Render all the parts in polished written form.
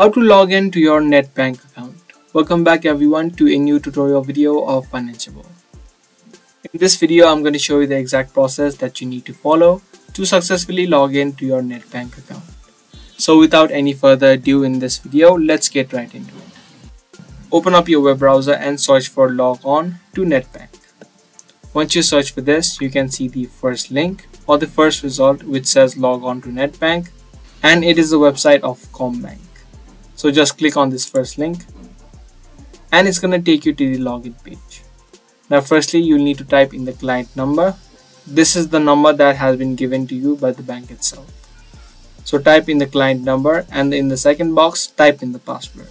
How to log in to your NetBank account. Welcome back everyone to a new tutorial video of Financeable. In this video, I'm going to show you the exact process that you need to follow to successfully log in to your NetBank account. So without any further ado in this video, let's get right into it. Open up your web browser and search for log on to NetBank. Once you search for this, you can see the first link or the first result which says log on to NetBank, and it is the website of ComBank. So just click on this first link and it's going to take you to the login page. Now firstly, you'll need to type in the client number. This is the number that has been given to you by the bank itself. So type in the client number and in the second box, type in the password.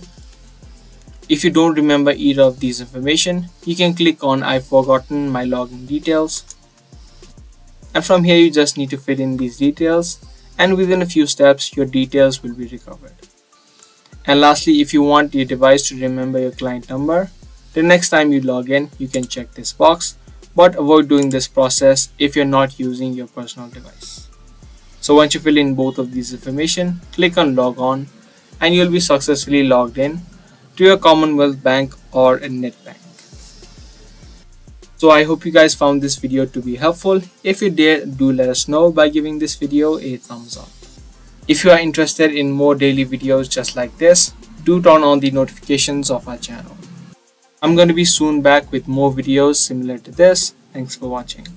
If you don't remember either of these information, you can click on I've forgotten my login details. And from here, you just need to fill in these details, and within a few steps, your details will be recovered. And lastly, if you want your device to remember your client number, the next time you log in, you can check this box, but avoid doing this process if you're not using your personal device. So once you fill in both of these information, click on log on and you'll be successfully logged in to your Commonwealth Bank or a NetBank. So I hope you guys found this video to be helpful. If you did, do let us know by giving this video a thumbs up. If you are interested in more daily videos just like this, do turn on the notifications of our channel. I'm going to be soon back with more videos similar to this. Thanks for watching.